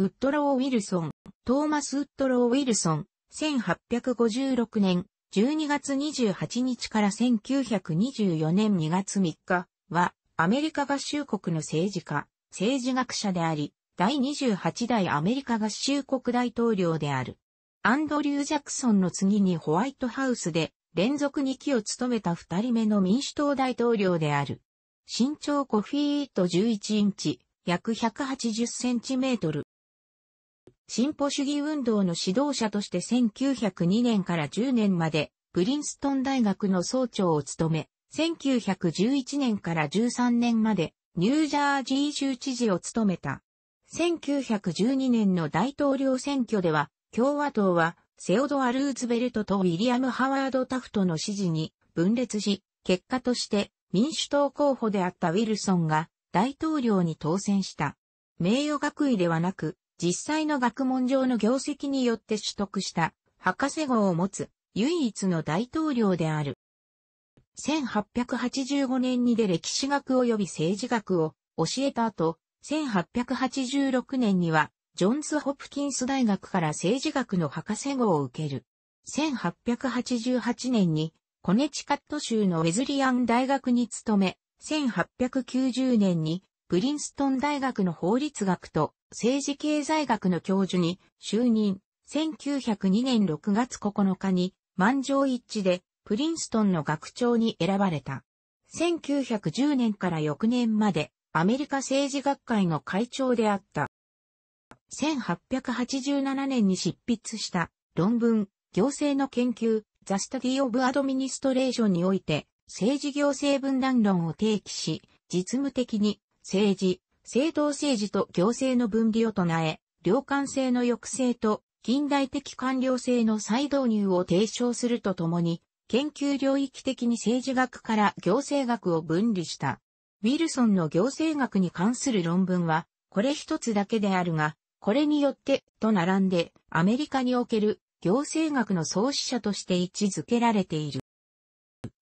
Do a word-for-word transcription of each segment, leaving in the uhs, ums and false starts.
ウッドロー・ウィルソン、トーマス・ウッドロー・ウィルソン、せんはっぴゃくごじゅうろくねんじゅうにがつにじゅうはちにちからせんきゅうひゃくにじゅうよねんにがつみっかは、アメリカ合衆国の政治家、政治学者であり、だいにじゅうはちだいアメリカ合衆国大統領である。アンドリュー・ジャクソンの次にホワイトハウスで連続にきを務めたふたりめの民主党大統領である。身長ごフィートじゅういちインチ、約ひゃくはちじゅっセンチメートル。進歩主義運動の指導者としてせんきゅうひゃくにねんからじゅうねんまで、プリンストン大学の総長を務め、せんきゅうひゃくじゅういちねんからじゅうさんねんまでニュージャージー州知事を務めた。せんきゅうひゃくじゅうにねんの大統領選挙では共和党はセオドア・ルーズベルトとウィリアム・ハワード・タフトの支持に分裂し、結果として民主党候補であったウィルソンが大統領に当選した。名誉学位ではなく実際の学問上の業績によって取得した博士号を持つ唯一の大統領である。せんはっぴゃくはちじゅうごねんにで歴史学及び政治学を教えた後、せんはっぴゃくはちじゅうろくねんにはジョンズ・ホプキンス大学から政治学の博士号を受ける。せんはっぴゃくはちじゅうはちねんにコネチカット州のウェズリアン大学に勤め、せんはっぴゃくきゅうじゅうねんにプリンストン大学の法律学と政治経済学の教授に就任。せんきゅうひゃくにねんろくがつここのかに満場一致でプリンストンの学長に選ばれた。せんきゅうひゃくじゅうねんから翌年までアメリカ政治学会の会長であった。せんはっぴゃくはちじゅうななねんに執筆した論文、行政の研究、The Study of Administrationにおいて政治行政分断論を提起し、実務的に政治、政党政治と行政の分離を唱え、量間性の抑制と近代的官僚制の再導入を提唱するとともに、研究領域的に政治学から行政学を分離した。ウィルソンの行政学に関する論文は、これ一つだけであるが、これによって、と並んで、アメリカにおける行政学の創始者として位置づけられている。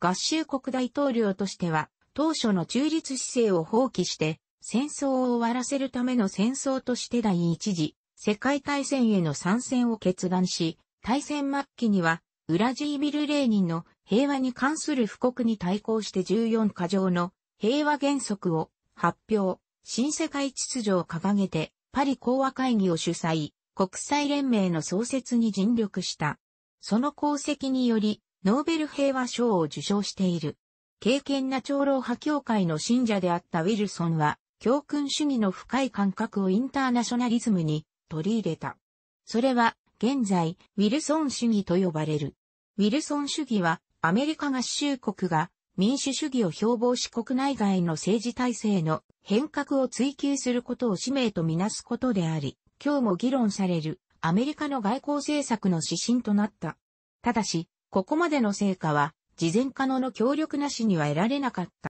合衆国大統領としては、当初の中立姿勢を放棄して、戦争を終わらせるための戦争として第一次世界大戦への参戦を決断し、大戦末期には、ウラジーミル・レーニンの平和に関する布告に対抗してじゅうよんかじょうの平和原則を発表、新世界秩序を掲げてパリ講和会議を主催、国際連盟の創設に尽力した。その功績によりノーベル平和賞を受賞している。敬虔な長老派教会の信者であったウィルソンは、教訓主義の深い感覚をインターナショナリズムに取り入れた。それは現在、ウィルソン主義と呼ばれる。ウィルソン主義はアメリカ合衆国が民主主義を標榜し国内外の政治体制の変革を追求することを使命とみなすことであり、今日も議論されるアメリカの外交政策の指針となった。ただし、ここまでの成果は事前可能の協力なしには得られなかった。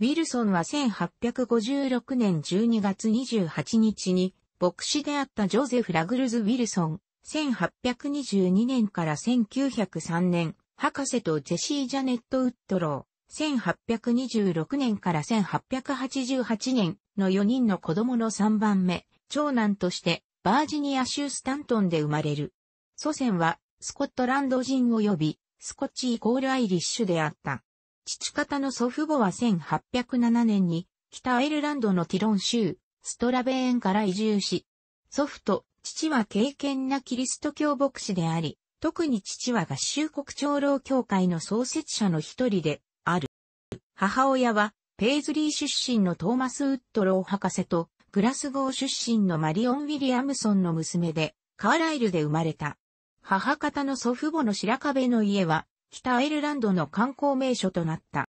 ウィルソンはせんはっぴゃくごじゅうろくねんじゅうにがつにじゅうはちにちに牧師であったジョゼフ・ラグルズ・ウィルソン、せんはっぴゃくにじゅうにねんからせんきゅうひゃくさんねん、博士とジェシー・ジャネット・ウッドロー、せんはっぴゃくにじゅうろくねんからせんはっぴゃくはちじゅうはちねんのよにんの子供のさんばんめ、長男としてバージニア州スタントンで生まれる。祖先はスコットランド人及びスコッチイコールアイリッシュであった。父方の祖父母はせんはっぴゃくななねんに北アイルランドのティロン州、ストラベーンから移住し、祖父と父は敬虔なキリスト教牧師であり、特に父は合衆国長老教会の創設者の一人である。母親は、ペイズリー出身のトーマス・ウッドロー博士と、グラスゴー出身のマリオン・ウィリアムソンの娘で、カーライルで生まれた。母方の祖父母の白壁の家は、北アイルランドの観光名所となった。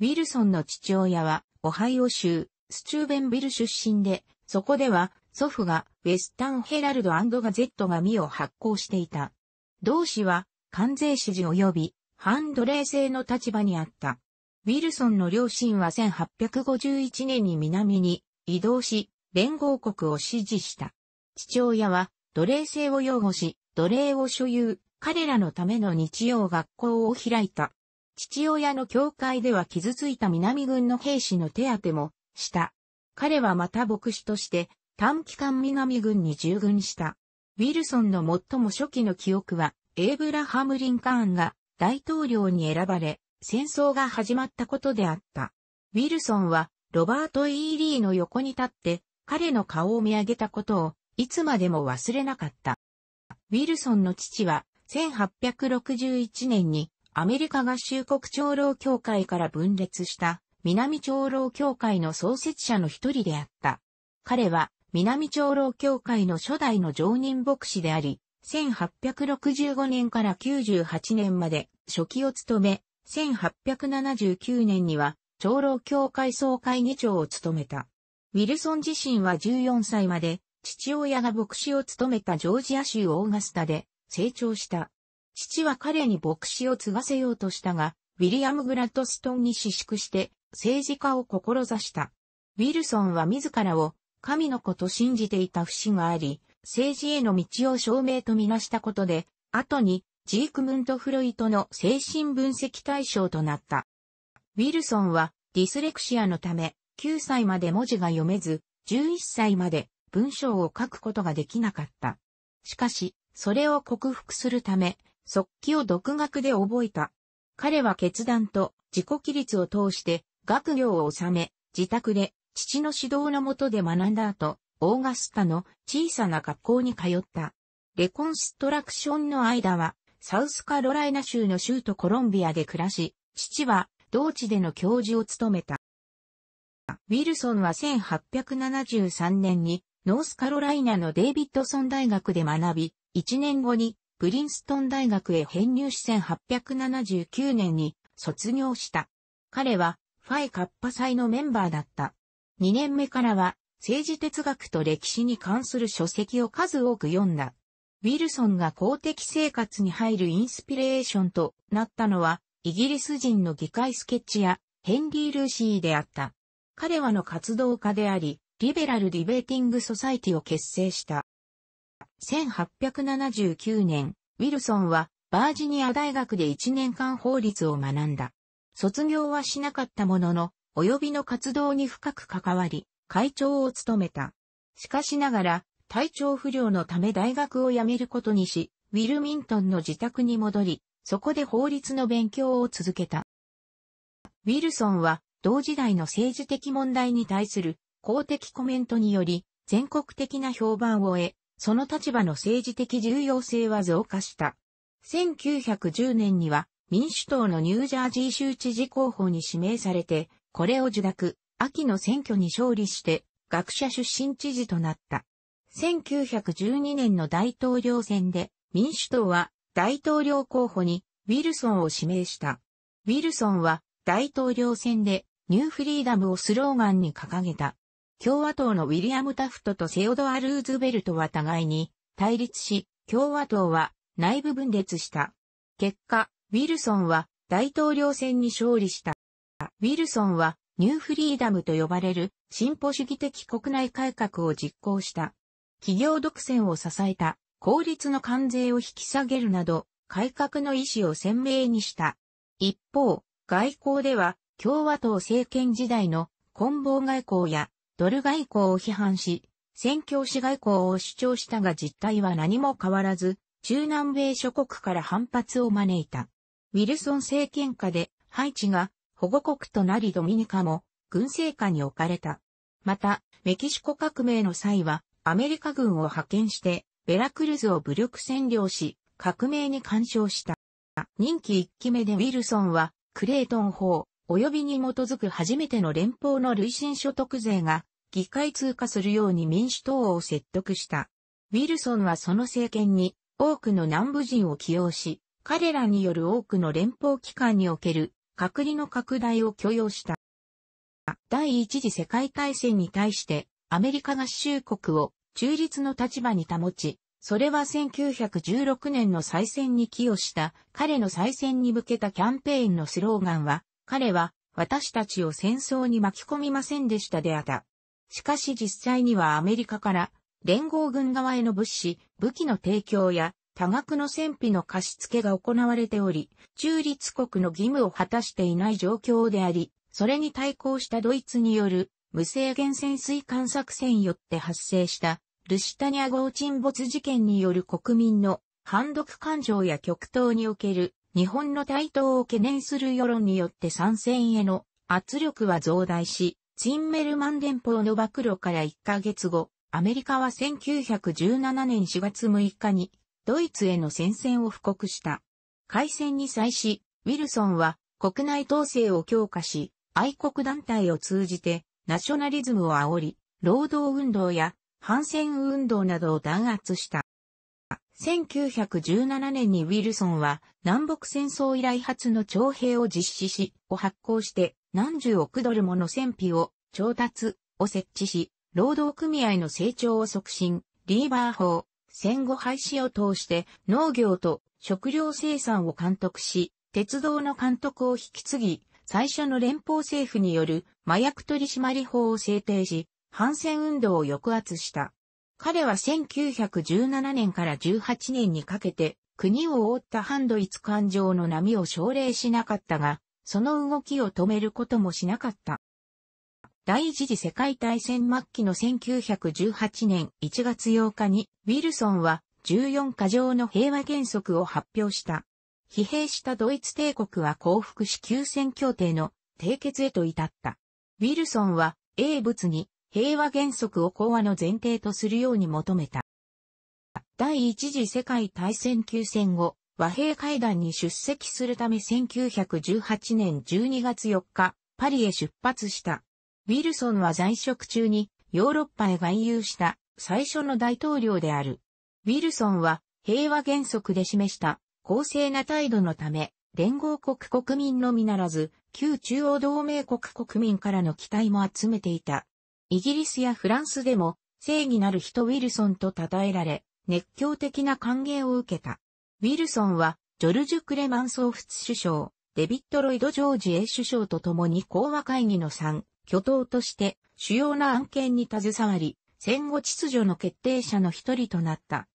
ウィルソンの父親は、オハイオ州、スチューベンビル出身で、そこでは、祖父がウェスタンヘラルド&ガゼット紙を発行していた。同紙は関税支持及び反奴隷制の立場にあった。ウィルソンの両親はせんはっぴゃくごじゅういちねんに南に移動し、連合国を支持した。父親は奴隷制を擁護し、奴隷を所有、彼らのための日曜学校を開いた。父親の教会では傷ついた南軍の兵士の手当てもした。彼はまた牧師として、短期間南軍に従軍した。ウィルソンの最も初期の記憶は、エイブラハム・リンカーンが大統領に選ばれ、戦争が始まったことであった。ウィルソンは、ロバート・E・リーの横に立って、彼の顔を見上げたことを、いつまでも忘れなかった。ウィルソンの父は、せんはっぴゃくろくじゅういちねんに、アメリカ合衆国長老協会から分裂した、南長老協会の創設者の一人であった。彼は、南長老協会の初代の常任牧師であり、せんはっぴゃくろくじゅうごねんからきゅうじゅうはちねんまで書記を務め、せんはっぴゃくななじゅうきゅうねんには長老協会総会議長を務めた。ウィルソン自身はじゅうよんさいまで父親が牧師を務めたジョージア州オーガスタで成長した。父は彼に牧師を継がせようとしたが、ウィリアム・グラッドストンに私淑して政治家を志した。ウィルソンは自らを神の子と信じていた節があり、政治への道を証明とみなしたことで、後にジークムント・フロイトの精神分析対象となった。ウィルソンはディスレクシアのため、きゅうさいまで文字が読めず、じゅういっさいまで文章を書くことができなかった。しかし、それを克服するため、速記を独学で覚えた。彼は決断と自己規律を通して学業を収め、自宅で父の指導の下で学んだ後、オーガスタの小さな学校に通った。レコンストラクションの間は、サウスカロライナ州の州都コロンビアで暮らし、父は同地での教授を務めた。ウィルソンはせんはっぴゃくななじゅうさんねんにノースカロライナのデイビッドソン大学で学び、いちねんごにプリンストン大学へ編入しせんはっぴゃくななじゅうきゅうねんに卒業した。彼はファイカッパ祭のメンバーだった。にねんめからは、政治哲学と歴史に関する書籍を数多く読んだ。ウィルソンが公的生活に入るインスピレーションとなったのは、イギリス人の議会スケッチやヘンリー・ルーシーであった。彼はの活動家であり、リベラル・ディベーティング・ソサイティを結成した。せんはっぴゃくななじゅうきゅうねん、ウィルソンはバージニア大学でいちねんかん法律を学んだ。卒業はしなかったものの、及びの活動に深く関わり、会長を務めた。しかしながら、体調不良のため大学を辞めることにし、ウィルミントンの自宅に戻り、そこで法律の勉強を続けた。ウィルソンは、同時代の政治的問題に対する公的コメントにより、全国的な評判を得、その立場の政治的重要性は増加した。せんきゅうひゃくじゅうねんには、民主党のニュージャージー州知事候補に指名されて、これを受諾。秋の選挙に勝利して、学者出身知事となった。せんきゅうひゃくじゅうにねんの大統領選で、民主党は大統領候補にウィルソンを指名した。ウィルソンは大統領選でニューフリーダムをスローガンに掲げた。共和党のウィリアム・タフトとセオドア・ルーズベルトは互いに対立し、共和党は内部分裂した。結果、ウィルソンは大統領選に勝利した。ウィルソンはニューフリーダムと呼ばれる進歩主義的国内改革を実行した。企業独占を支えた公立の関税を引き下げるなど改革の意思を鮮明にした。一方、外交では共和党政権時代の棍棒外交やドル外交を批判し、宣教師外交を主張したが実態は何も変わらず、中南米諸国から反発を招いた。ウィルソン政権下でハイチが保護国となりドミニカも軍政下に置かれた。また、メキシコ革命の際はアメリカ軍を派遣してベラクルズを武力占領し革命に干渉した。任期いっきめでウィルソンはクレイトン法及びに基づく初めての連邦の累進所得税が議会通過するように民主党を説得した。ウィルソンはその政権に多くの南部人を起用し、彼らによる多くの連邦機関における隔離の拡大を許容した。第一次世界大戦に対してアメリカ合衆国を中立の立場に保ち、それはせんきゅうひゃくじゅうろくねんの再選に寄与した彼の再選に向けたキャンペーンのスローガンは、彼は私たちを戦争に巻き込みませんでしたであった。しかし実際にはアメリカから連合軍側への物資、武器の提供や多額の戦費の貸し付けが行われており、中立国の義務を果たしていない状況であり、それに対抗したドイツによる無制限潜水艦作戦よって発生したルシタニア号沈没事件による国民の反独感情や極東における日本の台頭を懸念する世論によって参戦への圧力は増大し、ツインメルマン連邦の暴露からいっかげつご、アメリカはせんきゅうひゃくじゅうななねんしがつむいかにドイツへの宣戦を布告した。開戦に際し、ウィルソンは国内統制を強化し、愛国団体を通じてナショナリズムを煽り、労働運動や反戦運動などを弾圧した。せんきゅうひゃくじゅうななねんにウィルソンは南北戦争以来初の徴兵を実施し、を発行して何十億ドルもの戦費を調達を設置し、労働組合の成長を促進、リーバー法、戦後廃止を通して農業と食料生産を監督し、鉄道の監督を引き継ぎ、最初の連邦政府による麻薬取締法を制定し、反戦運動を抑圧した。彼はせんきゅうひゃくじゅうななねんからじゅうはちねんにかけて国を覆った反ドイツ感情の波を奨励しなかったが、その動きを止めることもしなかった。第一次世界大戦末期のせんきゅうひゃくじゅうはちねんいちがつようかにウィルソンはじゅうよんかじょうの平和原則を発表した。疲弊したドイツ帝国は降伏し休戦協定の締結へと至った。ウィルソンは英仏に平和原則を講和の前提とするように求めた。第一次世界大戦休戦後、和平会談に出席するためせんきゅうひゃくじゅうはちねんじゅうにがつよっか、パリへ出発した。ウィルソンは在職中にヨーロッパへ外遊した最初の大統領である。ウィルソンは平和原則で示した公正な態度のため、連合国国民のみならず、旧中央同盟国国民からの期待も集めていた。イギリスやフランスでも正義なる人ウィルソンと称えられ、熱狂的な歓迎を受けた。ウィルソンはジョルジュ・クレマンソー副首相、デビッド・ロイド・ジョージ A 首相と共に講和会議の参挙党として主要な案件に携わり、戦後秩序の決定者の一人となった。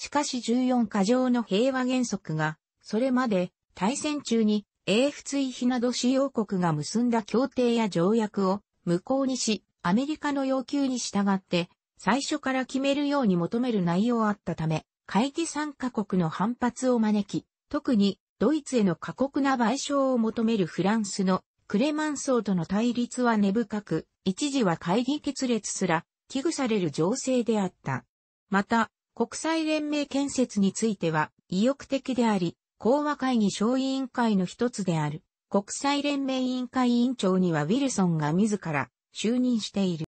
しかしじゅうよんかじょうの平和原則が、それまで大戦中に英仏イヒなど主要国が結んだ協定や条約を無効にし、アメリカの要求に従って最初から決めるように求める内容あったため、会議参加国の反発を招き、特にドイツへの過酷な賠償を求めるフランスのクレマンソーとの対立は根深く、一時は会議決裂すら危惧される情勢であった。また、国際連盟建設については意欲的であり、講和会議小委員会の一つである国際連盟委員会委員長にはウィルソンが自ら、就任している。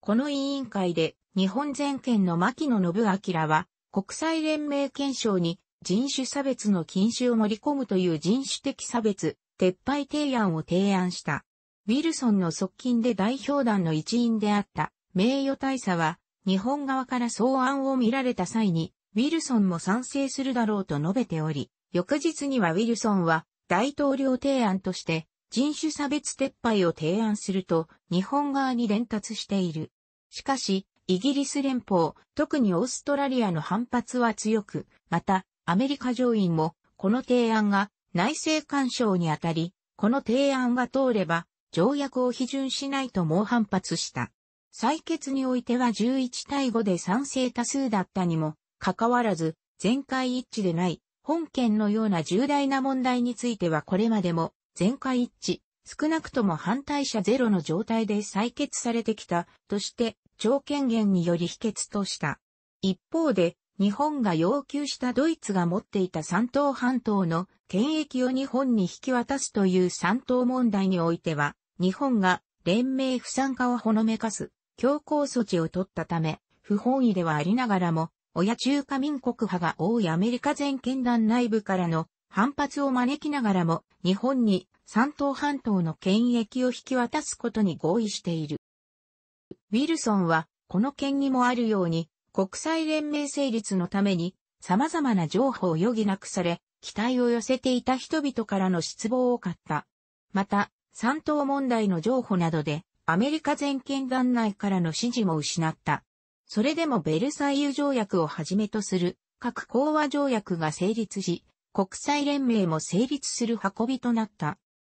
この委員会で日本全権の牧野信明は国際連盟憲章に人種差別の禁止を盛り込むという人種的差別撤廃提案を提案した。ウィルソンの側近で代表団の一員であった名誉大佐は日本側から草案を見られた際にウィルソンも賛成するだろうと述べており、翌日にはウィルソンは大統領提案として人種差別撤廃を提案すると日本側に伝達している。しかし、イギリス連邦、特にオーストラリアの反発は強く、また、アメリカ上院も、この提案が内政干渉にあたり、この提案が通れば、条約を批准しないと猛反発した。採決においてはじゅういちたいごで賛成多数だったにも、かかわらず、全会一致でない、本件のような重大な問題についてはこれまでも、全会一致、少なくとも反対者ゼロの状態で採決されてきたとして、超権限により否決とした。一方で、日本が要求したドイツが持っていた三島半島の権益を日本に引き渡すという三島問題においては、日本が連盟不参加をほのめかす強硬措置を取ったため、不本意ではありながらも、親中華民国派が多いアメリカ全権団内部からの反発を招きながらも、日本に三島半島の権益を引き渡すことに合意している。ウィルソンは、この件にもあるように、国際連盟成立のために、様々な譲歩を余儀なくされ、期待を寄せていた人々からの失望を買った。また、三島問題の譲歩などで、アメリカ全権団内からの支持も失った。それでもベルサイユ条約をはじめとする、各講和条約が成立し、国際連盟も成立する運びとなった。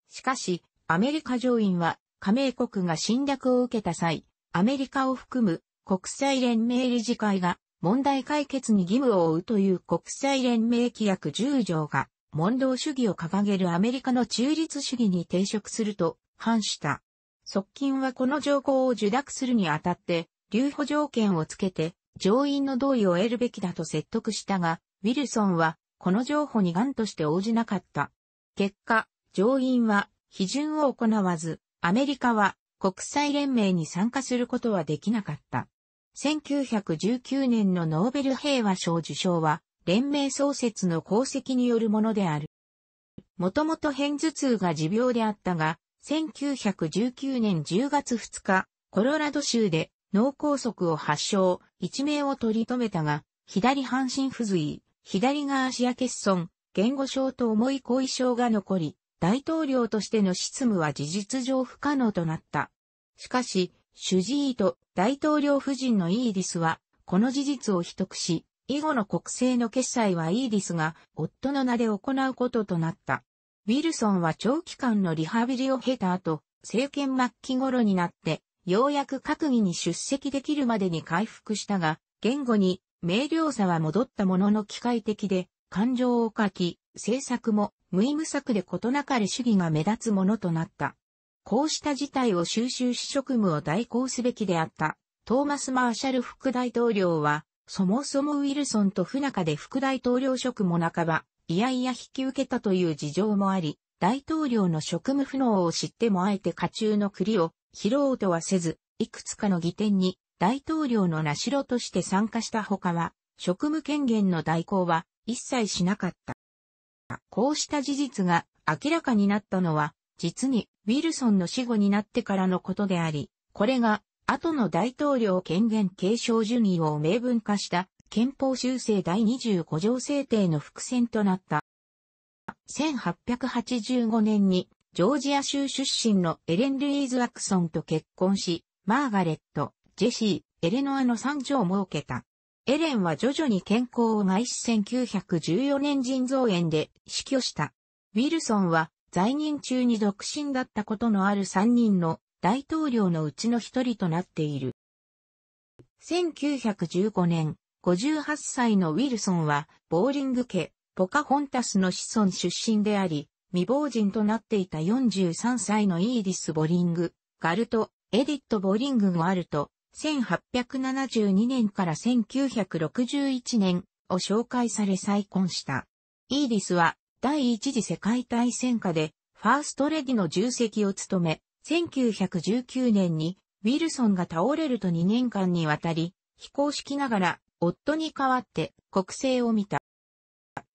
しかし、アメリカ上院は加盟国が侵略を受けた際、アメリカを含む国際連盟理事会が問題解決に義務を負うという国際連盟規約じゅうじょうが、モンロー主義を掲げるアメリカの中立主義に抵触すると反した。側近はこの条項を受諾するにあたって、留保条件をつけて、上院の同意を得るべきだと説得したが、ウィルソンは、この譲歩に頑として応じなかった。結果、上院は、批准を行わず、アメリカは、国際連盟に参加することはできなかった。せんきゅうひゃくじゅうきゅうねんのノーベル平和賞受賞は、連盟創設の功績によるものである。もともと片頭痛が持病であったが、せんきゅうひゃくじゅうきゅうねんじゅうがつふつか、コロラド州で脳梗塞を発症、一命を取り留めたが、左半身不随、左側視野欠損、言語症と重い後遺症が残り、大統領としての執務は事実上不可能となった。しかし、主治医と大統領夫人のイーディスは、この事実を秘匿し、以後の国政の決裁はイーディスが夫の名で行うこととなった。ウィルソンは長期間のリハビリを経た後、政権末期頃になって、ようやく閣議に出席できるまでに回復したが、言語に明瞭さは戻ったものの機械的で、感情を書き、政策も無意無策で事なかれ主義が目立つものとなった。こうした事態を収拾し職務を代行すべきであった。トーマス・マーシャル副大統領は、そもそもウィルソンと不仲で副大統領職も半ば、いやいや引き受けたという事情もあり、大統領の職務不能を知ってもあえて家中の栗を拾おうとはせず、いくつかの議典に大統領の名代として参加したほかは、職務権限の代行は一切しなかった。こうした事実が明らかになったのは、実にウィルソンの死後になってからのことであり、これが後の大統領権限継承順位を明文化した憲法修正だいにじゅうごじょう制定の伏線となった。せんはっぴゃくはちじゅうごねんにジョージア州出身のエレン・ルイーズ・アクソンと結婚し、マーガレット、ジェシー、エレノアのさんじょを設けた。エレンは徐々に健康を害しせんきゅうひゃくじゅうよねん腎臓炎で死去した。ウィルソンは在任中に独身だったことのあるさんにんの大統領のうちの一人となっている。せんきゅうひゃくじゅうごねん、ごじゅうはっさいのウィルソンは、ボーリング家、ポカホンタスの子孫出身であり、未亡人となっていたよんじゅうさんさいのイーディス・ボリング、ガルとエディット・ボリングがあると、せんはっぴゃくななじゅうにねんからせんきゅうひゃくろくじゅういちねんを紹介され再婚した。イーディスは、第一次世界大戦下で、ファーストレディの重責を務め、せんきゅうひゃくじゅうきゅうねんに、ウィルソンが倒れるとにねんかんにわたり、非公式ながら、夫に代わって国政を見た。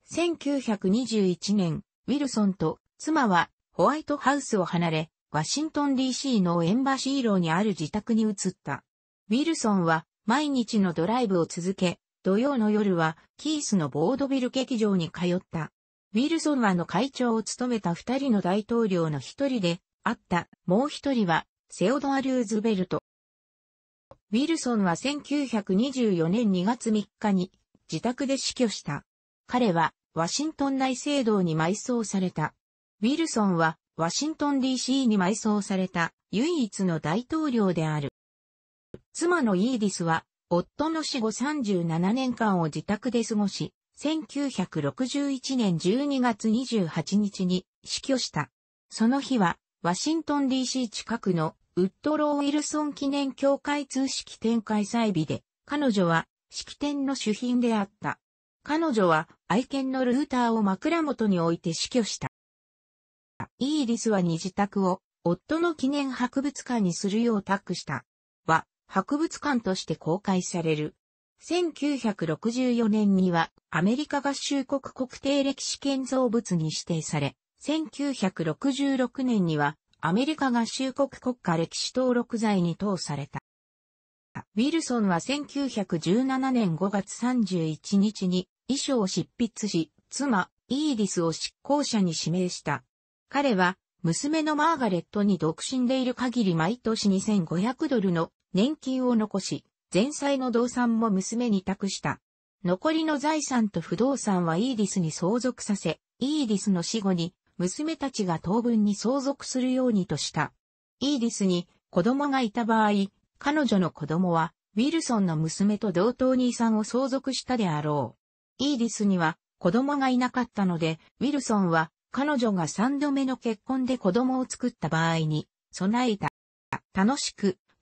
せんきゅうひゃくにじゅういちねん、ウィルソンと妻はホワイトハウスを離れ、ワシントン ディーシー のエンバシーローにある自宅に移った。ウィルソンは毎日のドライブを続け、土曜の夜はキースのボードビル劇場に通った。ウィルソンはの会長を務めた二人の大統領の一人であった。もう一人はセオドア・ルーズベルト。ウィルソンはせんきゅうひゃくにじゅうよねんにがつみっかに自宅で死去した。彼はワシントン大聖堂に埋葬された。ウィルソンはワシントン ディーシー に埋葬された唯一の大統領である。妻のイーディスは夫の死後さんじゅうななねんかんを自宅で過ごし、せんきゅうひゃくろくじゅういちねんじゅうにがつにじゅうはちにちに死去した。その日はワシントン ディーシー 近くのウッドロー・ウィルソン記念協会通式典開催日で、彼女は式典の主賓であった。彼女は愛犬のルーターを枕元に置いて死去した。イーディスはに自宅を夫の記念博物館にするよう託した。は、博物館として公開される。せんきゅうひゃくろくじゅうよねんにはアメリカ合衆国国定歴史建造物に指定され、せんきゅうひゃくろくじゅうろくねんにはアメリカ合衆国国家歴史登録財に登された。ウィルソンはせんきゅうひゃくじゅうななねんごがつさんじゅういちにちに遺書を執筆し、妻、イーディスを執行者に指名した。彼は、娘のマーガレットに独身でいる限り毎年にせんごひゃくドルの年金を残し、前妻の動産も娘に託した。残りの財産と不動産はイーディスに相続させ、イーディスの死後に、娘たちが当分に相続するようにとした。イーリスに子供がいた場合、彼女の子供は、ウィルソンの娘と同等に遺産を相続したであろう。イーリスには子供がいなかったので、ウィルソンは彼女がさんどめの結婚で子供を作った場合に備えた。楽しく